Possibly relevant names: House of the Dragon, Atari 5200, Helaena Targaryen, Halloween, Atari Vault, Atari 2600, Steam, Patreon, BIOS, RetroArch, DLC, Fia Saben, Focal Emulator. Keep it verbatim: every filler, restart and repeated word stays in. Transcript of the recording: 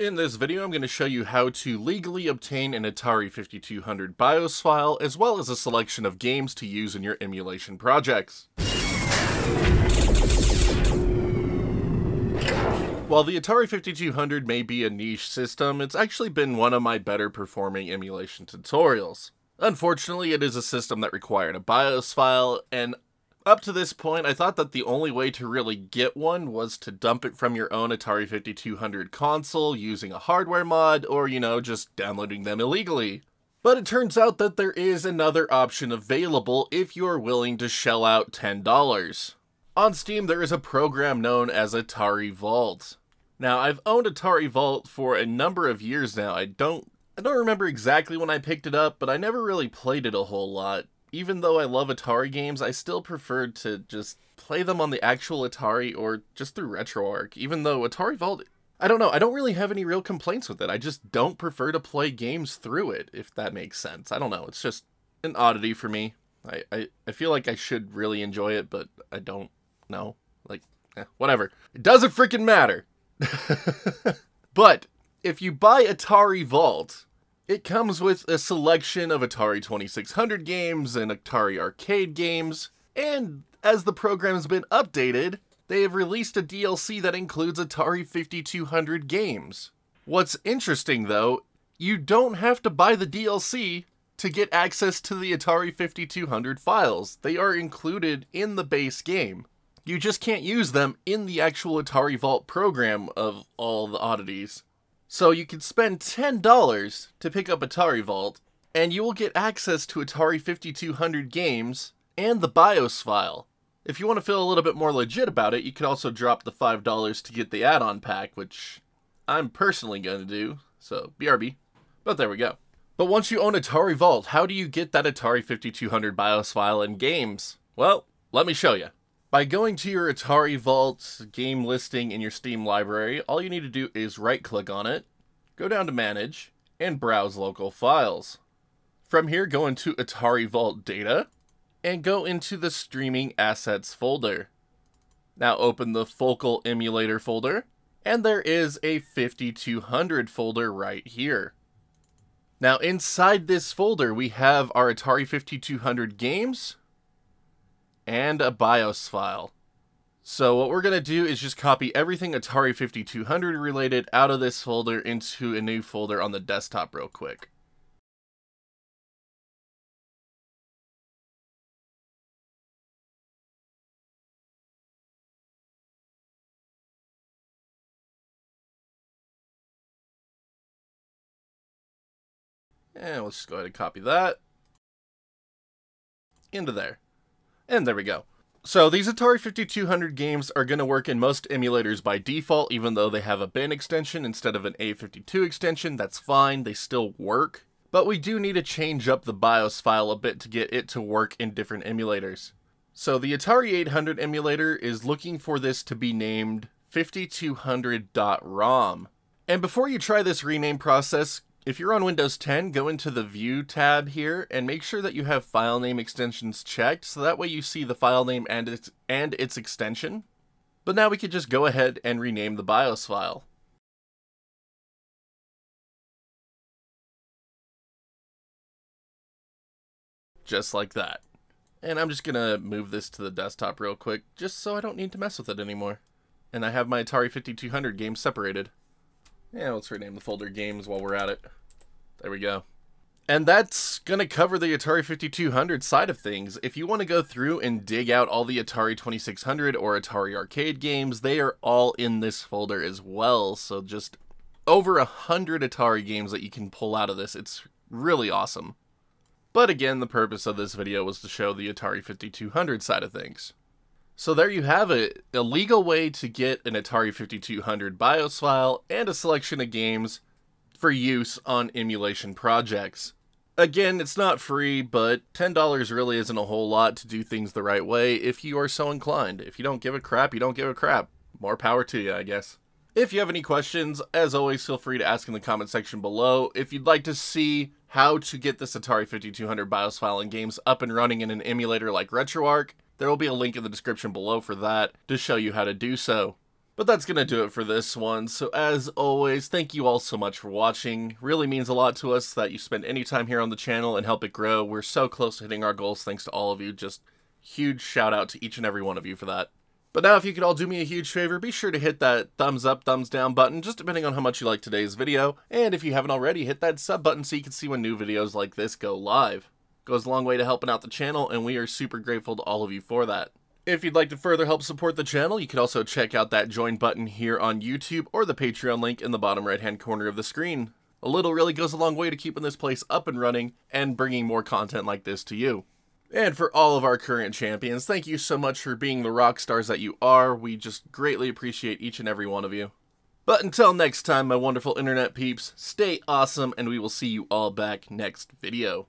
In this video, I'm going to show you how to legally obtain an Atari fifty-two hundred BIOS file, as well as a selection of games to use in your emulation projects. While the Atari fifty-two hundred may be a niche system, it's actually been one of my better performing emulation tutorials. Unfortunately, it is a system that required a BIOS file, and up to this point, I thought that the only way to really get one was to dump it from your own Atari fifty-two hundred console using a hardware mod, or, you know, just downloading them illegally. But it turns out that there is another option available if you're willing to shell out ten dollars. On Steam, there is a program known as Atari Vault. Now, I've owned Atari Vault for a number of years now. I don't, I don't remember exactly when I picked it up, but I never really played it a whole lot. Even though I love Atari games, I still preferred to just play them on the actual Atari or just through RetroArch, even though Atari Vault, I don't know, I don't really have any real complaints with it. I just don't prefer to play games through it, if that makes sense. I don't know, it's just an oddity for me. I, I, I feel like I should really enjoy it, but I don't know. Like, eh, whatever. It doesn't freaking matter! But, if you buy Atari Vault, it comes with a selection of Atari twenty-six hundred games and Atari arcade games, and as the program's been updated, they have released a D L C that includes Atari fifty-two hundred games. What's interesting though, you don't have to buy the D L C to get access to the Atari fifty-two hundred files. They are included in the base game. You just can't use them in the actual Atari Vault program, of all the oddities. So you can spend ten dollars to pick up Atari Vault, and you will get access to Atari fifty-two hundred games and the BIOS file. If you want to feel a little bit more legit about it, you can also drop the five dollars to get the add-on pack, which I'm personally going to do, so B R B. But there we go. But once you own Atari Vault, how do you get that Atari fifty-two hundred BIOS file and games? Well, let me show you. By going to your Atari Vault game listing in your Steam library, all you need to do is right-click on it, go down to Manage, and Browse Local Files. From here, go into Atari Vault Data, and go into the Streaming Assets folder. Now open the Focal Emulator folder, and there is a fifty-two hundred folder right here. Now inside this folder, we have our Atari fifty-two hundred games, and a BIOS file. So what we're going to do is just copy everything Atari fifty-two hundred related out of this folder into a new folder on the desktop real quick. And let's just go ahead and copy that into there. And there we go. So these Atari fifty-two hundred games are going to work in most emulators by default, even though they have a bin extension instead of an A fifty-two extension. That's fine, they still work. But we do need to change up the BIOS file a bit to get it to work in different emulators. So the Atari eight hundred emulator is looking for this to be named fifty-two hundred dot rom. And before you try this rename process, if you're on Windows ten, go into the View tab here and make sure that you have file name extensions checked, so that way you see the file name and its, and its extension. But now we could just go ahead and rename the BIOS file. Just like that. And I'm just gonna move this to the desktop real quick, just so I don't need to mess with it anymore. And I have my Atari fifty-two hundred games separated. Yeah, let's rename the folder Games while we're at it. There we go. And that's gonna cover the Atari fifty-two hundred side of things. If you want to go through and dig out all the Atari twenty-six hundred or Atari arcade games, they are all in this folder as well. So just over a hundred Atari games that you can pull out of this. It's really awesome. But again, the purpose of this video was to show the Atari fifty-two hundred side of things. So there you have it, a legal way to get an Atari fifty-two hundred BIOS file and a selection of games for use on emulation projects. Again, it's not free, but ten dollars really isn't a whole lot to do things the right way if you are so inclined. If you don't give a crap, you don't give a crap. More power to you, I guess. If you have any questions, as always, feel free to ask in the comment section below. If you'd like to see how to get this Atari fifty-two hundred BIOS file and games up and running in an emulator like RetroArch, there will be a link in the description below for that to show you how to do so. But that's going to do it for this one. So as always, thank you all so much for watching. Really means a lot to us that you spend any time here on the channel and help it grow. We're so close to hitting our goals thanks to all of you. Just huge shout out to each and every one of you for that. But now if you could all do me a huge favor, be sure to hit that thumbs up, thumbs down button, just depending on how much you like today's video. And if you haven't already, hit that sub button so you can see when new videos like this go live. Goes a long way to helping out the channel, and we are super grateful to all of you for that. If you'd like to further help support the channel, you could also check out that join button here on YouTube or the Patreon link in the bottom right hand corner of the screen. A little really goes a long way to keeping this place up and running and bringing more content like this to you. And for all of our current champions, thank you so much for being the rock stars that you are. We just greatly appreciate each and every one of you. But until next time, my wonderful internet peeps, stay awesome, and we will see you all back next video.